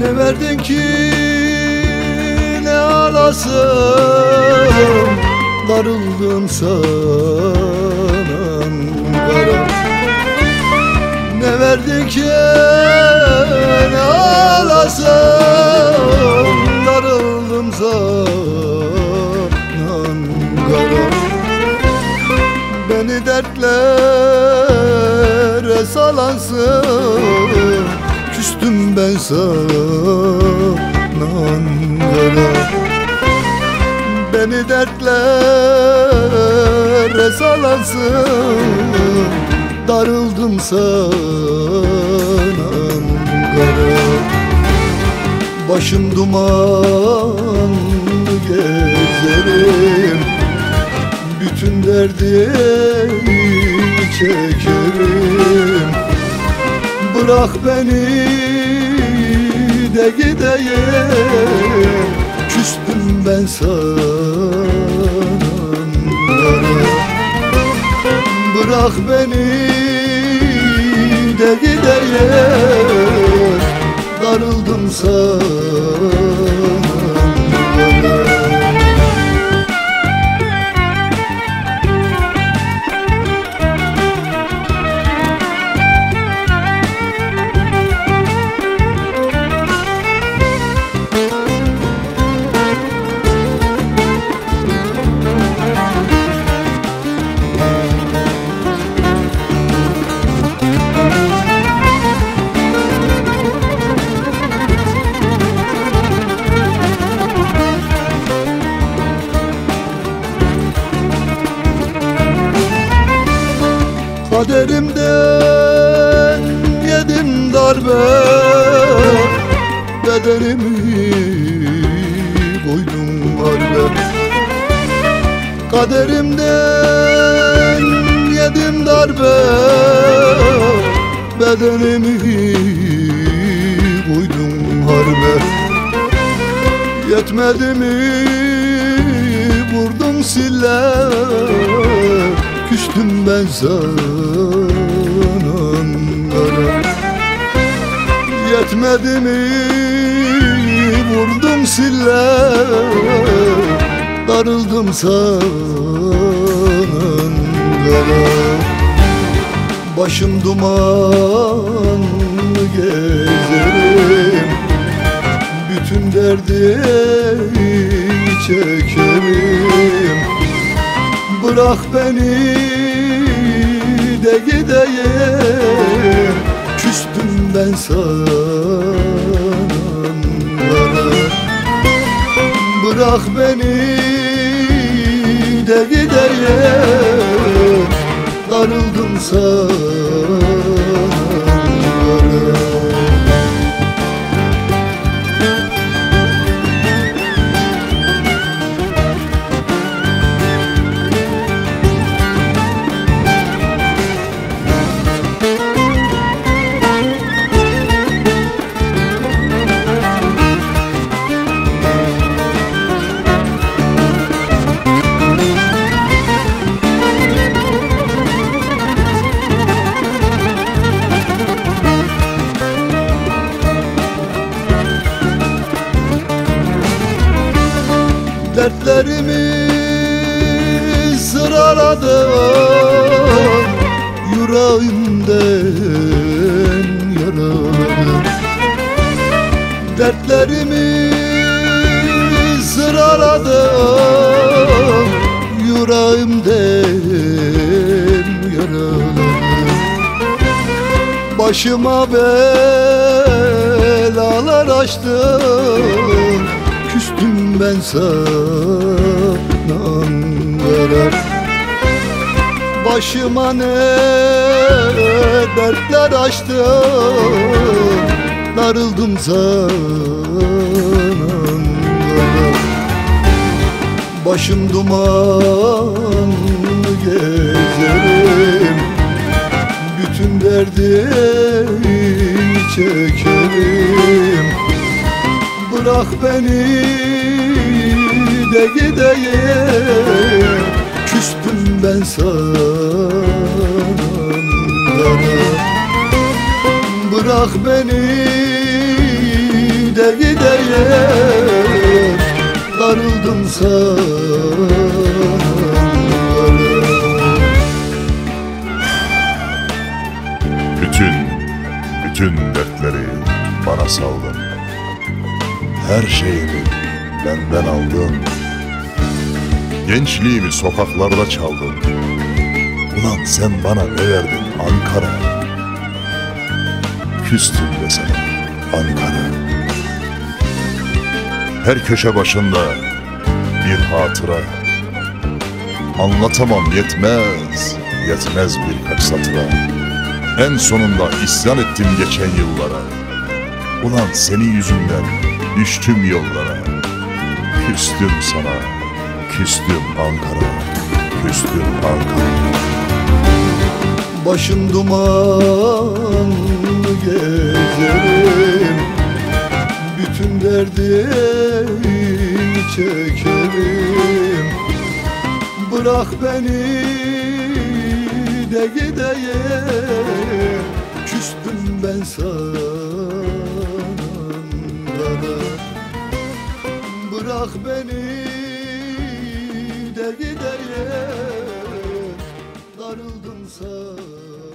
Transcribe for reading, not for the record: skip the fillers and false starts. Ne verdin ki ne ağlasın, darıldım sana Ankara. Ne verdin ki ne ağlasın, darıldım sana Ankara. Beni dertlere salansın, küstüm ben sana Ankara. Beni dertlere salansın, darıldım sana Ankara. Başım dumanlı gezerim, bütün derdimi çekerim. Bırak beni de gideyim, küstüm ben sana Ankara. Bırak beni de gideyim, darıldım sana Ankara. Kaderimden yedim darbe, bederimi koydum harbe. Kaderimden yedim darbe, bederimi koydum harbe. Yetmedi mi vurdum siller, küstüm ben sana Ankara. Yetmedi mi vurdum siller, darıldım sana Ankara. Başım dumanlı gezerim, bütün derdimi çekerim. Bırak beni de gideyim, küstüm ben sana Ankara. Bırak beni de gideyim, darıldım sana Ankara. Dertlerimi sıraladım, yüreğimden yaraladım. Dertlerimi sıraladım, yüreğimden yaraladım. Başıma belalar açtım, küstüm ben sana Ankara. Başıma ne dertler açtım, darıldım sana Ankara. Başım dumanlı gezerim, bütün derdimi çekerim. Bırak beni de gideyim, küstüm ben sana Ankara. Bırak beni gide gideyim, darıldım sana. Bütün dertleri bana saldın, her şeyimi benden aldın, gençliğimi sokaklarda çaldın. Ulan sen bana ne verdin Ankara? Küstüm de sana Ankara. Her köşe başında bir hatıra, anlatamam yetmez birkaç satıra. En sonunda isyan ettim geçen yıllara, ulan senin yüzünden düştüm yollara. Küstüm sana, küstüm Ankara, küstüm Ankara. Başım duman gezerim, bütün derdimi çekerim. Bırak beni de gideyim, küstüm ben sana. Bırak beni de gideyim, darıldım sana.